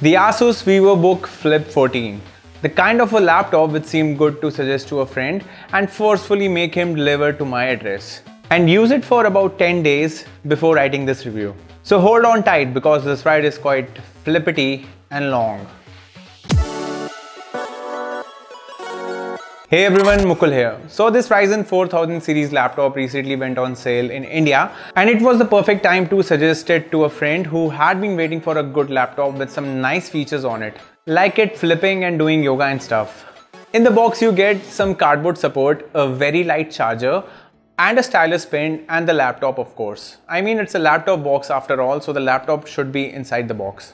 The Asus VivoBook Flip 14. The kind of a laptop which seemed good to suggest to a friend and forcefully make him deliver to my address. And use it for about 10 days before writing this review. So hold on tight because this ride is quite flippity and long. Hey everyone, Mukul here. So this Ryzen 4000 series laptop recently went on sale in India and it was the perfect time to suggest it to a friend who had been waiting for a good laptop with some nice features on it, like it flipping and doing yoga and stuff. In the box you get some cardboard support, a very light charger and a stylus pin and the laptop of course. I mean it's a laptop box after all, so the laptop should be inside the box.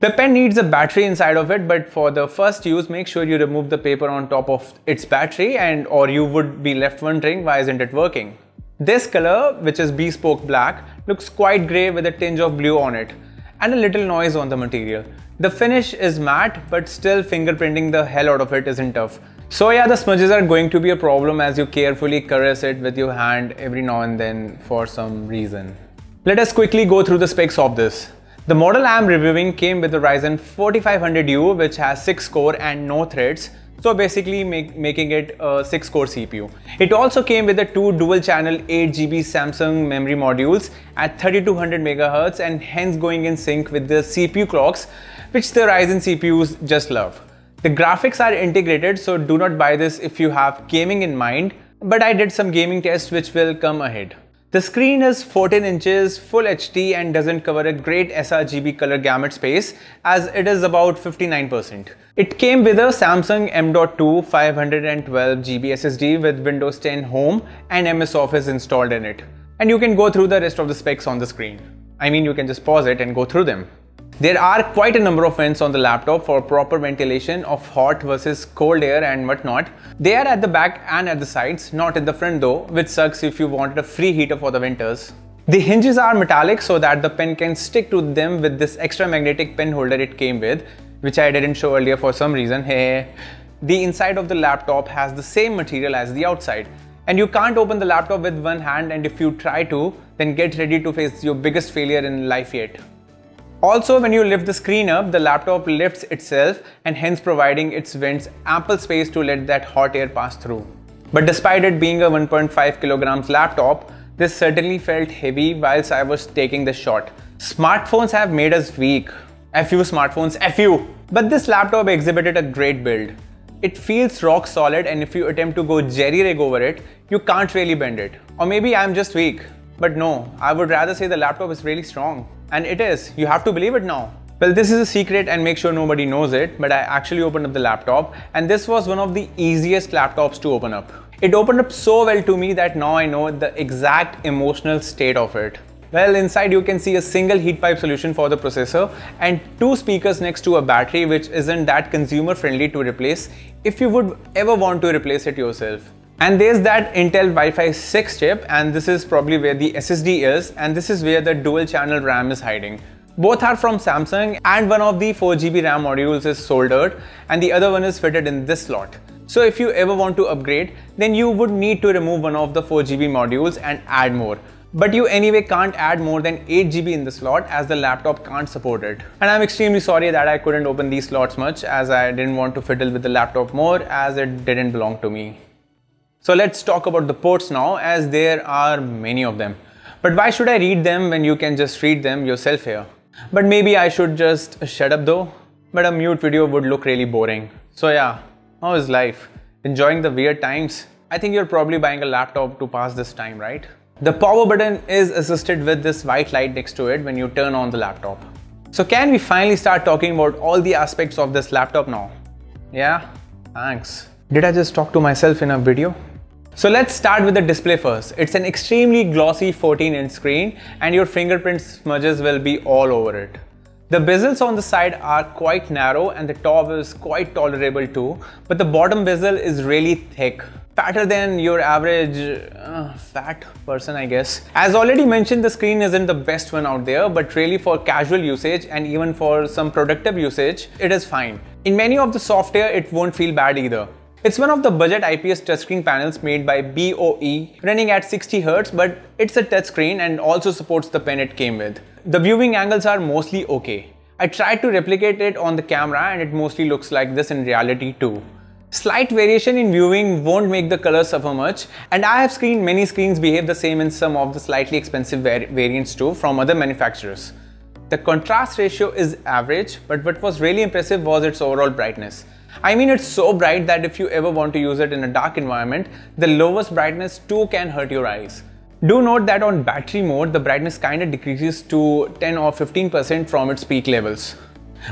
The pen needs a battery inside of it, but for the first use make sure you remove the paper on top of its battery or you would be left wondering why isn't it working. This color, which is bespoke black, looks quite grey with a tinge of blue on it and a little noise on the material. The finish is matte but still fingerprinting the hell out of it isn't tough. So yeah, the smudges are going to be a problem as you carefully caress it with your hand every now and then for some reason. Let us quickly go through the specs of this. The model I am reviewing came with the Ryzen 4500U which has 6 core and no threads, so basically making it a 6 core CPU. It also came with the 2 dual channel 8GB Samsung memory modules at 3200 MHz and hence going in sync with the CPU clocks which the Ryzen CPUs just love. The graphics are integrated, so do not buy this if you have gaming in mind, but I did some gaming tests which will come ahead. The screen is 14 inches full HD and doesn't cover a great sRGB color gamut space as it is about 59%. It came with a Samsung M.2 512GB SSD with Windows 10 Home and MS Office installed in it. And you can go through the rest of the specs on the screen. I mean you can just pause it and go through them. There are quite a number of vents on the laptop for proper ventilation of hot versus cold air and whatnot. They are at the back and at the sides, not at the front though, which sucks if you wanted a free heater for the winters. The hinges are metallic so that the pen can stick to them with this extra magnetic pen holder it came with, which I didn't show earlier for some reason. Hey. The inside of the laptop has the same material as the outside. And you can't open the laptop with one hand, and if you try to, then get ready to face your biggest failure in life yet. Also, when you lift the screen up, the laptop lifts itself and hence providing its vents ample space to let that hot air pass through. But despite it being a 1.5 kilograms laptop, this certainly felt heavy whilst I was taking the shot. Smartphones have made us weak. F you smartphones, F you! But this laptop exhibited a great build. It feels rock solid, and if you attempt to go jerry-rig over it, you can't really bend it. Or maybe I'm just weak. But no, I would rather say the laptop is really strong. And it is, you have to believe it now. Well, this is a secret and make sure nobody knows it, but I actually opened up the laptop and this was one of the easiest laptops to open up. It opened up so well to me that now I know the exact emotional state of it. Well, inside you can see a single heat pipe solution for the processor and 2 speakers next to a battery which isn't that consumer friendly to replace if you would ever want to replace it yourself. And there's that Intel Wi-Fi 6 chip, and this is probably where the SSD is, and this is where the dual channel RAM is hiding. Both are from Samsung and one of the 4GB RAM modules is soldered and the other one is fitted in this slot. So if you ever want to upgrade, then you would need to remove one of the 4GB modules and add more. But you anyway can't add more than 8GB in the slot as the laptop can't support it. And I'm extremely sorry that I couldn't open these slots much as I didn't want to fiddle with the laptop more as it didn't belong to me. So let's talk about the ports now, as there are many of them. But why should I read them when you can just read them yourself here? But maybe I should just shut up though. But a mute video would look really boring. So yeah, how is life? Enjoying the weird times? I think you're probably buying a laptop to pass this time, right? The power button is assisted with this white light next to it when you turn on the laptop. So can we finally start talking about all the aspects of this laptop now? Yeah, thanks. Did I just talk to myself in a video? So let's start with the display first. It's an extremely glossy 14-inch screen and your fingerprint smudges will be all over it. The bezels on the side are quite narrow and the top is quite tolerable too, but the bottom bezel is really thick. Fatter than your average fat person, I guess. As already mentioned, the screen isn't the best one out there, but really for casual usage and even for some productive usage, it is fine. In many of the software, it won't feel bad either. It's one of the budget IPS touchscreen panels made by BOE, running at 60 Hz, but it's a touchscreen and also supports the pen it came with. The viewing angles are mostly okay. I tried to replicate it on the camera and it mostly looks like this in reality too. Slight variation in viewing won't make the color suffer much, and I have seen many screens behave the same in some of the slightly expensive variants too from other manufacturers. The contrast ratio is average, but what was really impressive was its overall brightness. I mean, it's so bright that if you ever want to use it in a dark environment, the lowest brightness too can hurt your eyes. Do note that on battery mode, the brightness kinda decreases to 10 or 15% from its peak levels.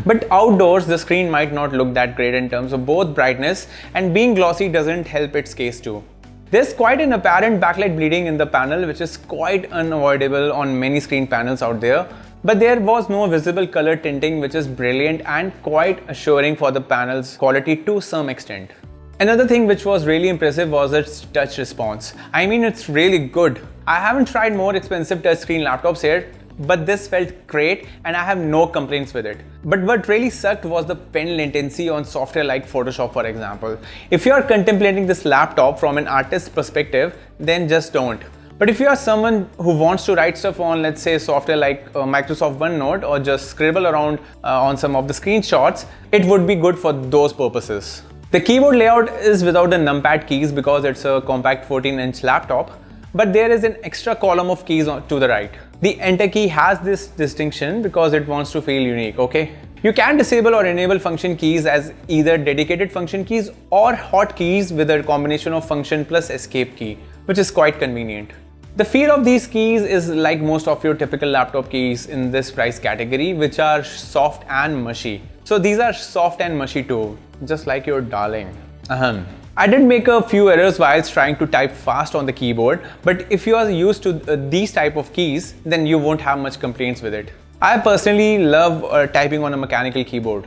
But outdoors, the screen might not look that great in terms of both brightness, and being glossy doesn't help its case too. There's quite an apparent backlight bleeding in the panel, which is quite unavoidable on many screen panels out there. But there was no visible color tinting, which is brilliant and quite assuring for the panel's quality to some extent. Another thing which was really impressive was its touch response. I mean, it's really good. I haven't tried more expensive touchscreen laptops here, but this felt great and I have no complaints with it. But what really sucked was the pen latency on software like Photoshop, for example. If you are contemplating this laptop from an artist's perspective, then just don't. But if you are someone who wants to write stuff on, let's say, software like Microsoft OneNote, or just scribble around on some of the screenshots, it would be good for those purposes. The keyboard layout is without the numpad keys because it's a compact 14-inch laptop, but there is an extra column of keys to the right. The Enter key has this distinction because it wants to feel unique, okay? You can disable or enable function keys as either dedicated function keys or hotkeys with a combination of function plus escape key, which is quite convenient. The feel of these keys is like most of your typical laptop keys in this price category, which are soft and mushy. So these are soft and mushy too, just like your darling. I did make a few errors while trying to type fast on the keyboard, but if you are used to these type of keys, then you won't have much complaints with it. I personally love typing on a mechanical keyboard.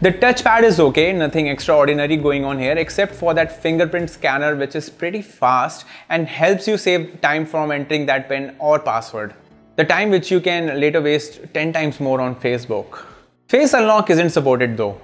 The touchpad is okay, nothing extraordinary going on here except for that fingerprint scanner, which is pretty fast and helps you save time from entering that PIN or password. The time which you can later waste 10 times more on Facebook. Face unlock isn't supported though.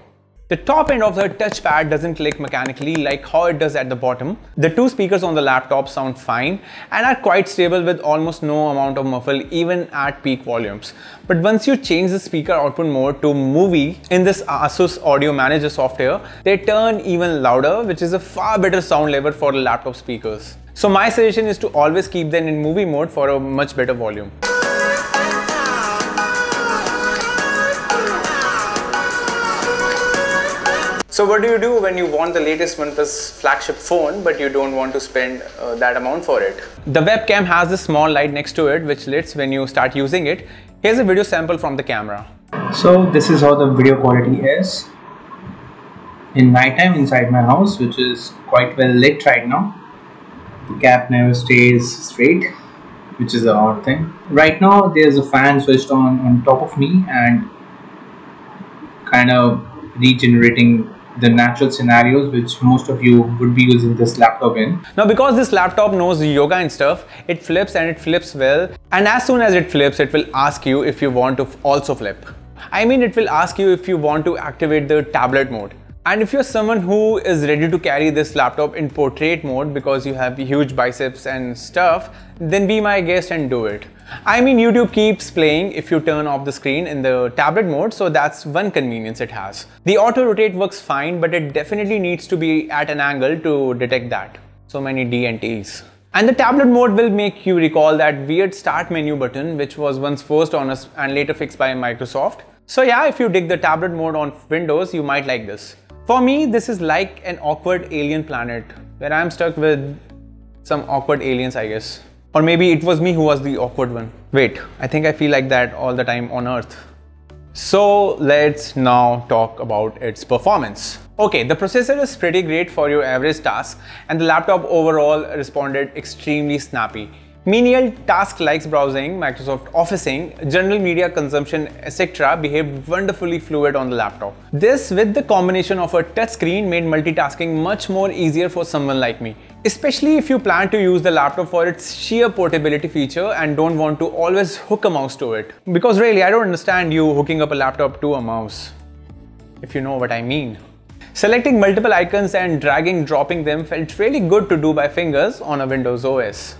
The top end of the touchpad doesn't click mechanically like how it does at the bottom. The two speakers on the laptop sound fine and are quite stable with almost no amount of muffle even at peak volumes. But once you change the speaker output mode to movie in this Asus Audio Manager software, they turn even louder, which is a far better sound level for laptop speakers. So my suggestion is to always keep them in movie mode for a much better volume. So what do you do when you want the latest OnePlus flagship phone but you don't want to spend that amount for it? The webcam has a small light next to it which lights when you start using it. Here's a video sample from the camera. So this is how the video quality is in nighttime inside my house, which is quite well lit right now. The cap never stays straight, which is the odd thing. Right now there's a fan switched on top of me and kind of regenerating the natural scenarios which most of you would be using this laptop in. Now because this laptop knows yoga and stuff, it flips and it flips well, and as soon as it flips, it will ask you if you want to also flip. I mean, it will ask you if you want to activate the tablet mode. And if you're someone who is ready to carry this laptop in portrait mode because you have huge biceps and stuff, then be my guest and do it. I mean, YouTube keeps playing if you turn off the screen in the tablet mode, so that's one convenience it has. The auto rotate works fine, but it definitely needs to be at an angle to detect that. So many D and T's. And the tablet mode will make you recall that weird start menu button which was once forced on us and later fixed by Microsoft. So yeah, if you dig the tablet mode on Windows, you might like this. For me, this is like an awkward alien planet where I'm stuck with some awkward aliens, I guess. Or maybe it was me who was the awkward one. Wait, I think I feel like that all the time on Earth. So let's now talk about its performance. Okay, the processor is pretty great for your average task, and the laptop overall responded extremely snappy. Menial tasks like browsing, Microsoft Officing, general media consumption, etc. behaved wonderfully fluid on the laptop. This, with the combination of a touchscreen, made multitasking much more easier for someone like me. Especially if you plan to use the laptop for its sheer portability feature and don't want to always hook a mouse to it. Because really, I don't understand you hooking up a laptop to a mouse, if you know what I mean. Selecting multiple icons and dragging, dropping them felt really good to do by fingers on a Windows OS.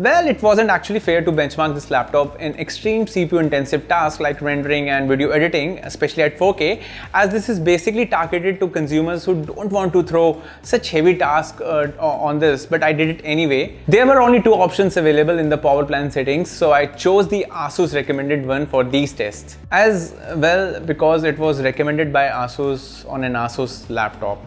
Well, it wasn't actually fair to benchmark this laptop in extreme CPU intensive tasks like rendering and video editing, especially at 4K, as this is basically targeted to consumers who don't want to throw such heavy tasks on this, but I did it anyway. There were only two options available in the power plan settings, so I chose the Asus recommended one for these tests, as well because it was recommended by Asus on an Asus laptop.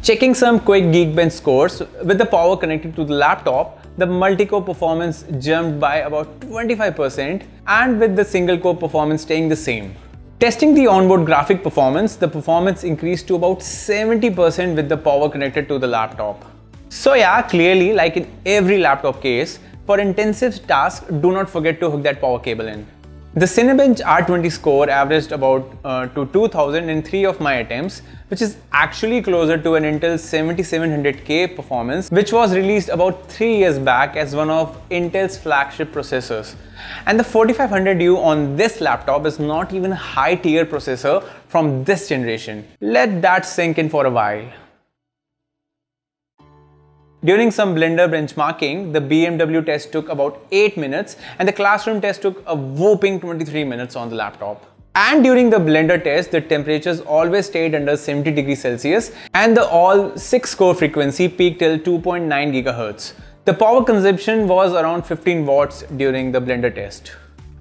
Checking some quick Geekbench scores, with the power connected to the laptop, the multi-core performance jumped by about 25% and with the single-core performance staying the same. Testing the onboard graphic performance, the performance increased to about 70% with the power connected to the laptop. So yeah, clearly like in every laptop case, for intensive tasks, do not forget to hook that power cable in. The Cinebench R20 score averaged about to 2000 in 3 of my attempts, which is actually closer to an Intel 7700K performance, which was released about 3 years back as one of Intel's flagship processors. And the 4500U on this laptop is not even a high-tier processor from this generation. Let that sink in for a while. During some Blender benchmarking, the BMW test took about 8 minutes and the classroom test took a whopping 23 minutes on the laptop. And during the Blender test, the temperatures always stayed under 70 degrees Celsius and the all 6 core frequency peaked till 2.9 GHz. The power consumption was around 15 watts during the Blender test.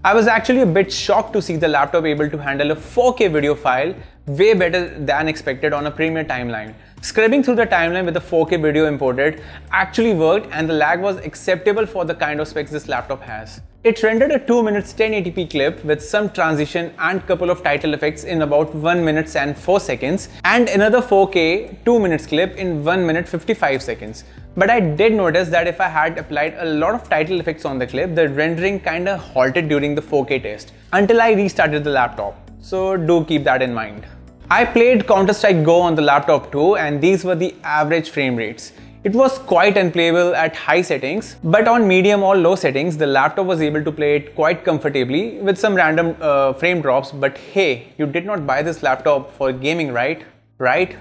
I was actually a bit shocked to see the laptop able to handle a 4K video file way better than expected on a Premiere timeline. Scrubbing through the timeline with the 4K video imported actually worked and the lag was acceptable for the kind of specs this laptop has. It rendered a 2 minutes 1080p clip with some transition and couple of title effects in about 1 minutes and 4 seconds and another 4K 2 minutes clip in 1 minute 55 seconds. But I did notice that if I had applied a lot of title effects on the clip, the rendering kinda halted during the 4K test until I restarted the laptop. So do keep that in mind. I played Counter-Strike Go on the laptop too and these were the average frame rates. It was quite unplayable at high settings, but on medium or low settings, the laptop was able to play it quite comfortably with some random frame drops. But hey, you did not buy this laptop for gaming, right?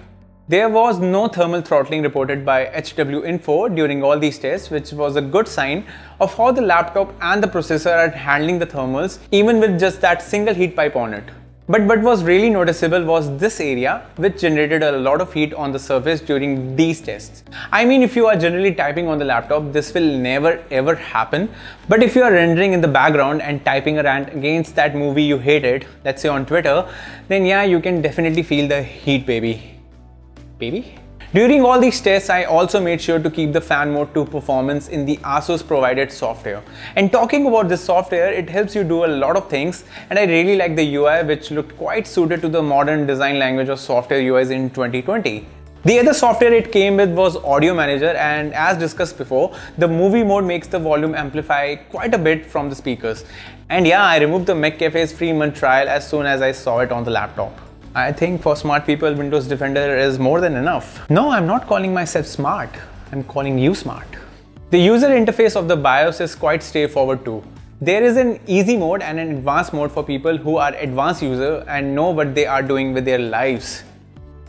There was no thermal throttling reported by HW Info during all these tests, which was a good sign of how the laptop and the processor are handling the thermals even with just that single heat pipe on it. But what was really noticeable was this area, which generated a lot of heat on the surface during these tests. I mean, if you are generally typing on the laptop, this will never ever happen. But if you are rendering in the background and typing a rant against that movie you hated, let's say on Twitter, then yeah, you can definitely feel the heat, baby. During all these tests, I also made sure to keep the fan mode to performance in the Asus provided software. And talking about this software, it helps you do a lot of things and I really like the UI, which looked quite suited to the modern design language of software UIs in 2020. The other software it came with was Audio Manager, and as discussed before, the movie mode makes the volume amplify quite a bit from the speakers. And yeah, I removed the McCafe's free month trial as soon as I saw it on the laptop. I think for smart people, Windows Defender is more than enough. No, I'm not calling myself smart. I'm calling you smart. The user interface of the BIOS is quite straightforward too. There is an easy mode and an advanced mode for people who are advanced users and know what they are doing with their lives.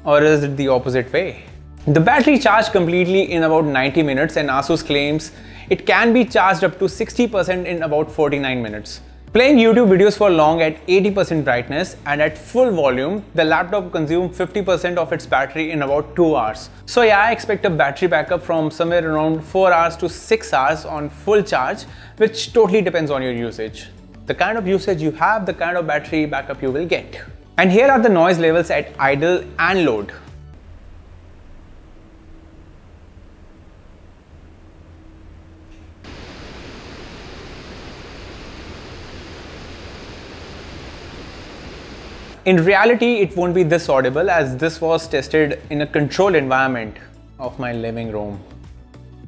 Or is it the opposite way? The battery charged completely in about 90 minutes and Asus claims it can be charged up to 60% in about 49 minutes. Playing YouTube videos for long at 80% brightness and at full volume, the laptop consumed 50% of its battery in about 2 hours. So yeah, I expect a battery backup from somewhere around 4 hours to 6 hours on full charge, which totally depends on your usage. The kind of usage you have, the kind of battery backup you will get. And here are the noise levels at idle and load. In reality, it won't be this audible as this was tested in a controlled environment of my living room.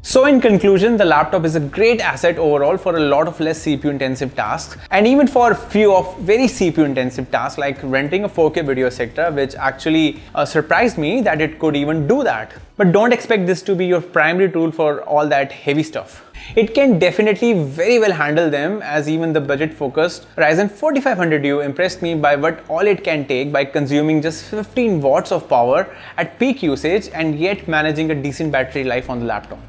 So in conclusion, the laptop is a great asset overall for a lot of less CPU intensive tasks and even for a few of very CPU intensive tasks like rendering a 4K video etc, which actually surprised me that it could even do that. But don't expect this to be your primary tool for all that heavy stuff. It can definitely very well handle them, as even the budget focused Ryzen 4500U impressed me by what all it can take by consuming just 15 watts of power at peak usage and yet managing a decent battery life on the laptop.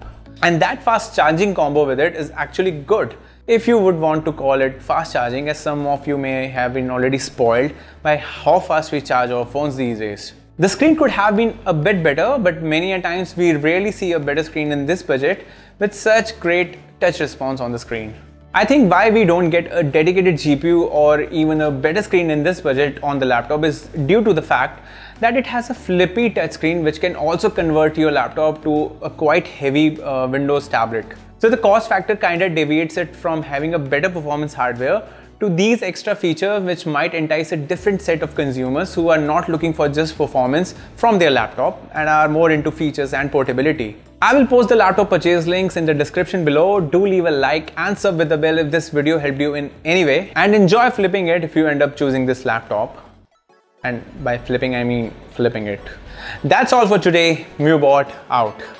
And that fast charging combo with it is actually good, if you would want to call it fast charging, as some of you may have been already spoiled by how fast we charge our phones these days. The screen could have been a bit better, but many a times we rarely see a better screen in this budget with such great touch response on the screen. I think why we don't get a dedicated GPU or even a better screen in this budget on the laptop is due to the fact that it has a flippy touchscreen which can also convert your laptop to a quite heavy Windows tablet. So the cost factor kinda deviates it from having a better performance hardware to these extra features which might entice a different set of consumers who are not looking for just performance from their laptop and are more into features and portability. I will post the laptop purchase links in the description below. Do leave a like and sub with the bell if this video helped you in any way, and enjoy flipping it if you end up choosing this laptop. And by flipping I mean flipping it. That's all for today. MuBot out.